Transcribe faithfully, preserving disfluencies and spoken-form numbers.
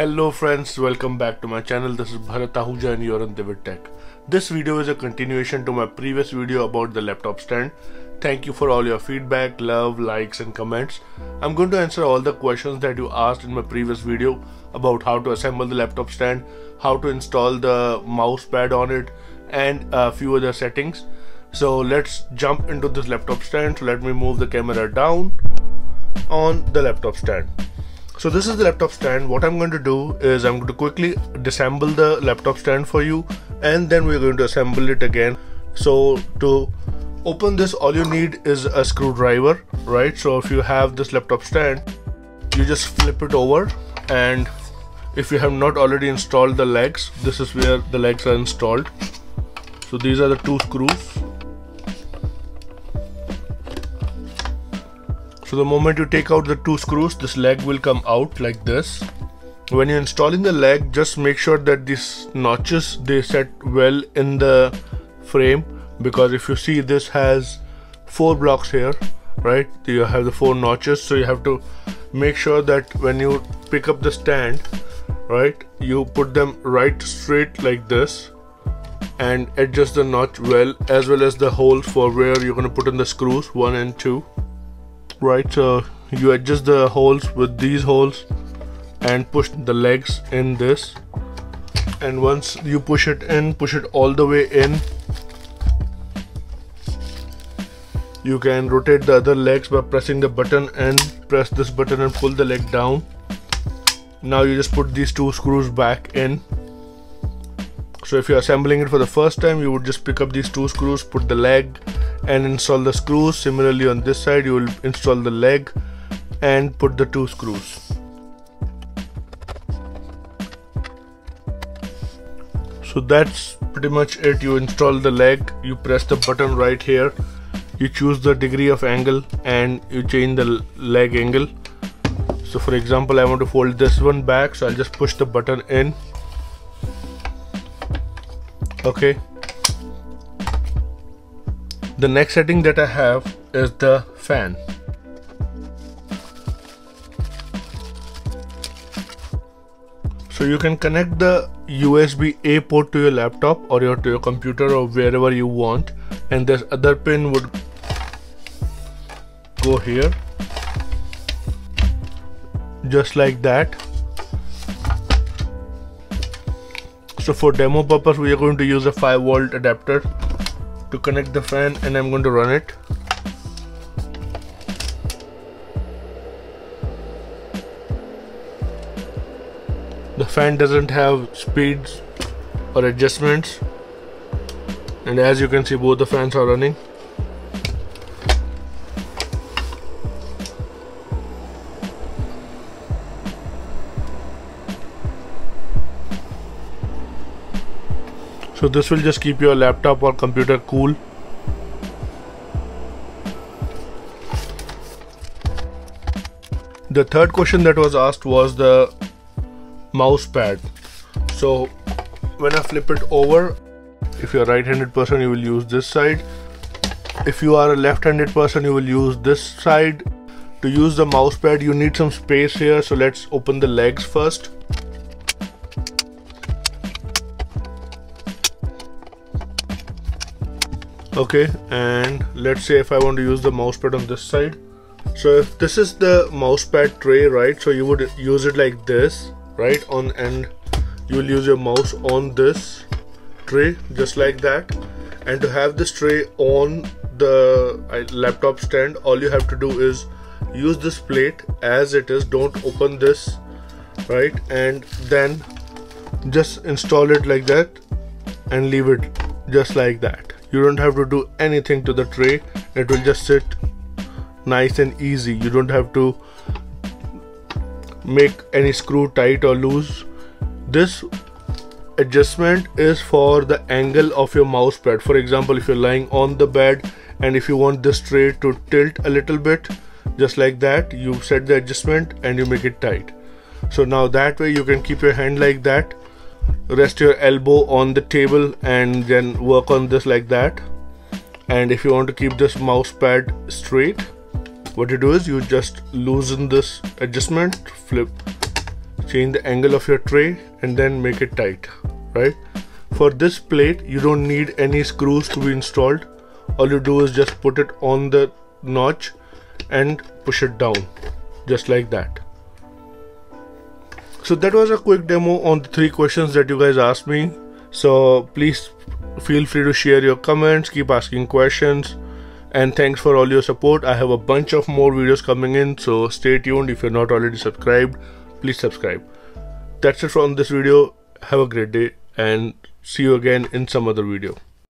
Hello friends, welcome back to my channel. This is Bharat Ahuja and you're on DivitTech. This video is a continuation to my previous video about the laptop stand. Thank you for all your feedback, love, likes and comments. I'm going to answer all the questions that you asked in my previous video about how to assemble the laptop stand, how to install the mouse pad on it and a few other settings. So let's jump into this laptop stand. So let me move the camera down on the laptop stand. So this is the laptop stand. What I'm going to do is I'm going to quickly disassemble the laptop stand for you and then we're going to assemble it again. So to open this, all you need is a screwdriver, right? So if you have this laptop stand, you just flip it over, and if you have not already installed the legs, this is where the legs are installed. So these are the two screws. So the moment you take out the two screws, this leg will come out like this. When you're installing the leg, just make sure that these notches, they set well in the frame, because if you see, this has four blocks here, right? You have the four notches, so you have to make sure that when you pick up the stand, right, you put them right straight like this and adjust the notch well, as well as the holes for where you're going to put in the screws one and two. Right, so you adjust the holes with these holes and push the legs in this, and once you push it in, push it all the way in. You can rotate the other legs by pressing the button, and press this button and pull the leg down. Now you just put these two screws back in. So if you're assembling it for the first time, you would just pick up these two screws, put the leg and install the screws. Similarly on this side, you will install the leg and put the two screws. So that's pretty much it. You install the leg, you press the button right here, you choose the degree of angle and you change the leg angle. So for example, I want to fold this one back, so I'll just push the button in. Okay. The next setting that I have is the fan. So you can connect the U S B A port to your laptop or your, to your computer or wherever you want, and this other pin would go here, just like that. So for demo purpose, we are going to use a five volt adapter to connect the fan, and I'm going to run it. The fan doesn't have speeds or adjustments, and as you can see, both the fans are running. So this will just keep your laptop or computer cool. The third question that was asked was the mouse pad. So when I flip it over, if you're a right-handed person, you will use this side. If you are a left-handed person, you will use this side. To use the mouse pad, you need some space here. So let's open the legs first. Okay, and let's say if I want to use the mouse pad on this side. So if this is the mouse pad tray, right, so you would use it like this, right, on, and you will use your mouse on this tray just like that. And to have this tray on the laptop stand, all you have to do is use this plate as it is, don't open this, right, and then just install it like that and leave it just like that. You don't have to do anything to the tray. It will just sit nice and easy. You don't have to make any screw tight or loose. This adjustment is for the angle of your mouse pad. For example, if you're lying on the bed and if you want this tray to tilt a little bit, just like that, you set the adjustment and you make it tight. So now that way you can keep your hand like that, rest your elbow on the table and then work on this like that. And if you want to keep this mouse pad straight, what you do is you just loosen this adjustment, flip, change the angle of your tray and then make it tight, right? For this plate, you don't need any screws to be installed. All you do is just put it on the notch and push it down, just like that. So that was a quick demo on the three questions that you guys asked me. So please feel free to share your comments, keep asking questions, and thanks for all your support. I have a bunch of more videos coming in, so stay tuned. If you're not already subscribed, please subscribe. That's it from this video. Have a great day and see you again in some other video.